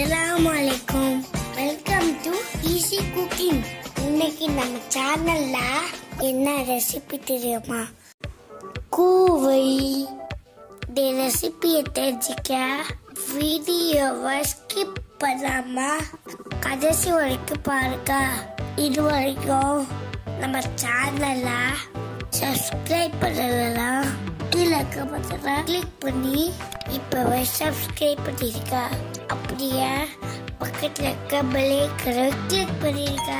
Assalamu alaikum. Welcome to Easy Cooking. இன்னைக்கு நம்ம சேனல்ல என்ன ரெசிபி தெரியுமா? கூவை. இந்த ரெசிபியை தெரிஞ்சிக்க வீடியோவை ஸ்கிப் பண்ணாம கடைசி வரைக்கும் பாருங்க. இது வரைக்கும் நம்ம சேனல்ல சப்ஸ்கிரைப் பண்ணலனா கீழே இருக்க பட்டனை கிளிக் பண்ணி இப்பவே சப்ஸ்கிரைப் பண்ணிருக்கா. அப்படியே பக்கத்தில் இருக்க பெல் ஐக்கனை கிளிக் பண்ணிருக்கா.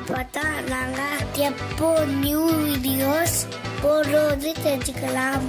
அப்பதான் நாங்கள் எப்போ நியூ வீடியோஸ் போடுறது தெரிஞ்சுக்கலாம்.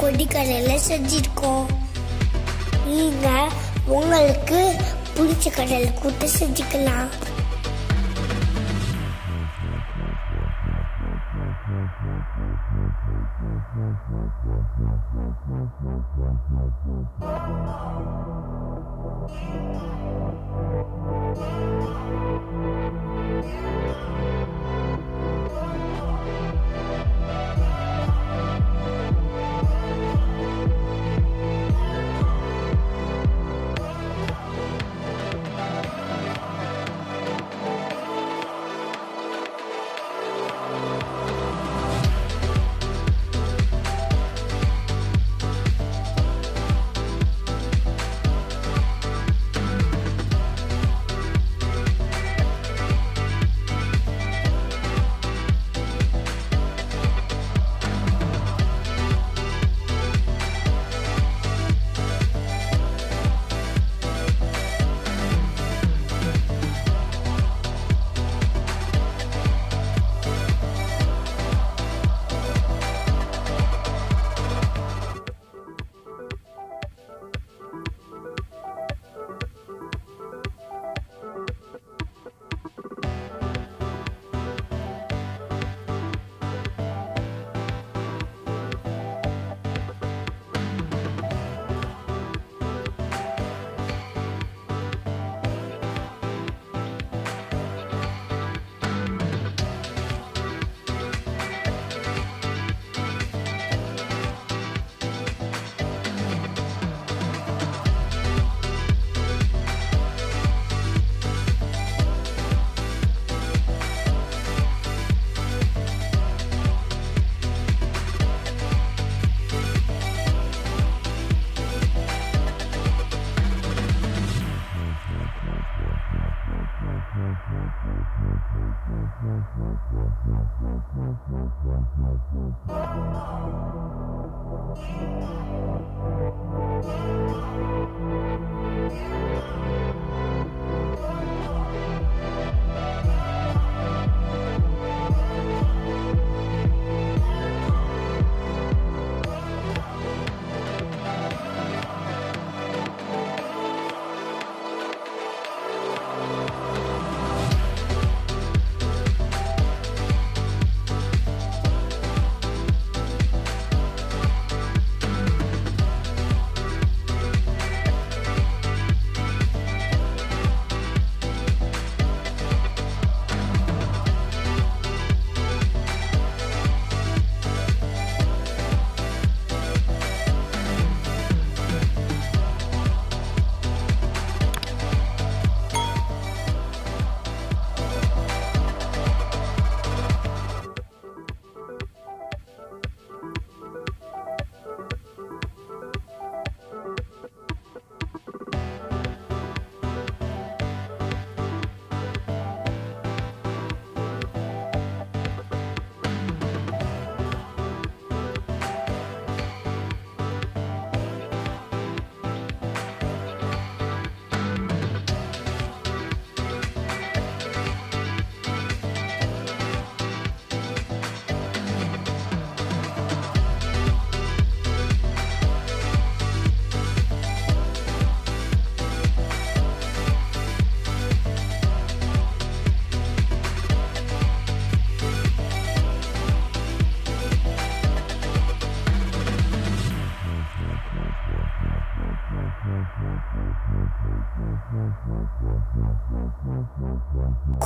கொடிக்கடலை செஞ்சிருக்கோம். நீங்க உங்களுக்கு பிடிச்ச கடலை கூட்ட செஞ்சுக்கலாம்.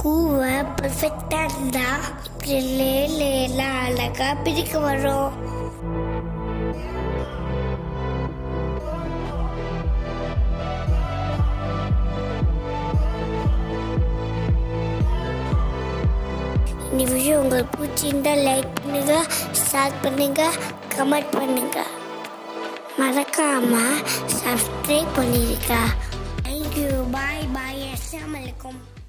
Cuba perfecta da la capricornio. Division gal puchinda like panega, share panega, comment panega. Marakama subscribe panega. Thank you. Bye bye. Assalamualaikum.